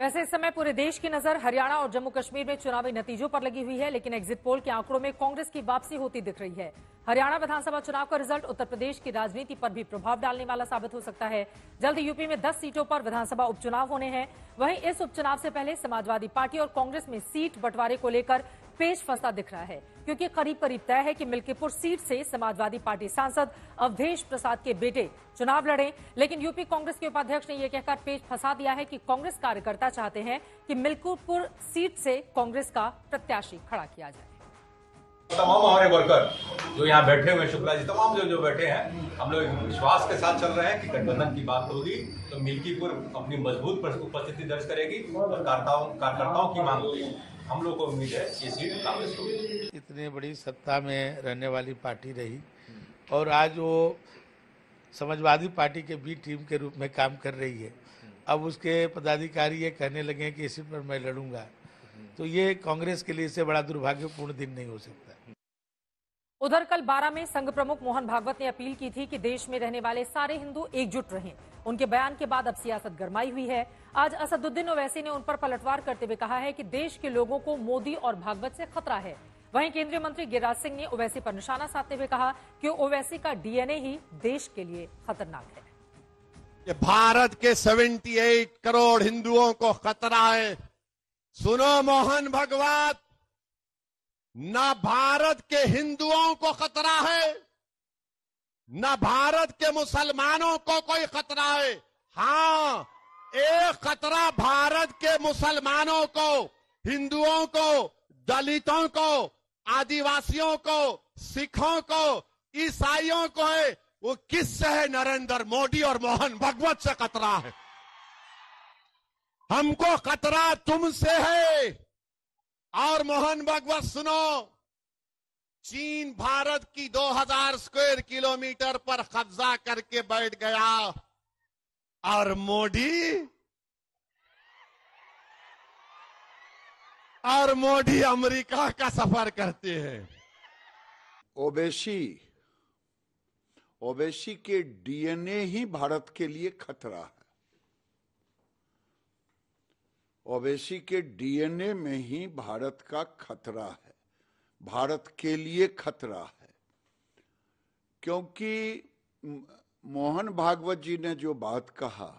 वैसे इस समय पूरे देश की नजर हरियाणा और जम्मू कश्मीर में चुनावी नतीजों पर लगी हुई है, लेकिन एग्जिट पोल के आंकड़ों में कांग्रेस की वापसी होती दिख रही है। हरियाणा विधानसभा चुनाव का रिजल्ट उत्तर प्रदेश की राजनीति पर भी प्रभाव डालने वाला साबित हो सकता है। जल्द यूपी में 10 सीटों पर विधानसभा उपचुनाव होने हैं। वहीं इस उपचुनाव से पहले समाजवादी पार्टी और कांग्रेस में सीट बंटवारे को लेकर पेच फंसा दिख रहा है, क्योंकि करीब करीब तय है कि मिल्कीपुर सीट से समाजवादी पार्टी सांसद अवधेश प्रसाद के बेटे चुनाव लड़ें, लेकिन यूपी कांग्रेस के उपाध्यक्ष ने यह कहकर पेच फंसा दिया है कि कांग्रेस कार्यकर्ता चाहते हैं कि मिल्कीपुर सीट से कांग्रेस का प्रत्याशी खड़ा किया जाए। तमाम हमारे वर्कर जो यहाँ बैठे हुए, शुक्ला जी तमाम जो बैठे हैं, हम लोग विश्वास के साथ चल रहे हैं कि गठबंधन की बात होगी तो मिल्कीपुर अपनी मजबूत उपस्थिति दर्ज करेगी और कार्यकर्ताओं की मांग होगी। हम लोग को उम्मीद है ये सीट कांग्रेस को। इतनी बड़ी सत्ता में रहने वाली पार्टी रही और आज वो समाजवादी पार्टी के बी टीम के रूप में काम कर रही है। अब उसके पदाधिकारी ये कहने लगे कि इसी पर मैं लड़ूंगा, तो ये कांग्रेस के लिए इससे बड़ा दुर्भाग्यपूर्ण दिन नहीं हो सकता। उधर कल 12 में संघ प्रमुख मोहन भागवत ने अपील की थी कि देश में रहने वाले सारे हिंदू एकजुट रहें। उनके बयान के बाद अब सियासत गरमाई हुई है। आज असदुद्दीन ओवैसी ने उन पर पलटवार करते हुए कहा है कि देश के लोगों को मोदी और भागवत से खतरा है। वहीं केंद्रीय मंत्री गिरिराज सिंह ने ओवैसी पर निशाना साधते हुए कहा कि ओवैसी का डीएनए ही देश के लिए खतरनाक है। भारत के 78 करोड़ हिंदुओं को खतरा है। सुनो मोहन भागवत, ना भारत के हिंदुओं को खतरा है, ना भारत के मुसलमानों को कोई खतरा है। हाँ, एक खतरा भारत के मुसलमानों को, हिंदुओं को, दलितों को, आदिवासियों को, सिखों को, ईसाइयों को है। वो किससे है? नरेंद्र मोदी और मोहन भागवत से खतरा है। हमको खतरा तुमसे है। और मोहन भागवत सुनो, चीन भारत की 2000 स्क्वायर किलोमीटर पर कब्जा करके बैठ गया और मोदी अमेरिका का सफर करते हैं। ओवैसी के डीएनए ही भारत के लिए खतरा है। ओवैसी के डीएनए में ही भारत का खतरा है, भारत के लिए खतरा है। क्योंकि मोहन भागवत जी ने जो बात कहा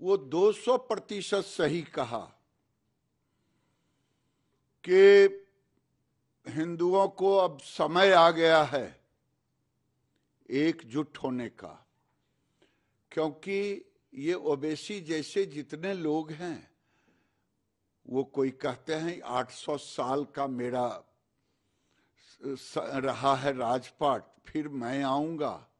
वो 200% सही कहा कि हिंदुओं को अब समय आ गया है एकजुट होने का, क्योंकि ये ओवैसी जैसे जितने लोग हैं वो कोई कहते हैं 800 साल का मेरा रहा है राजपाट, फिर मैं आऊंगा।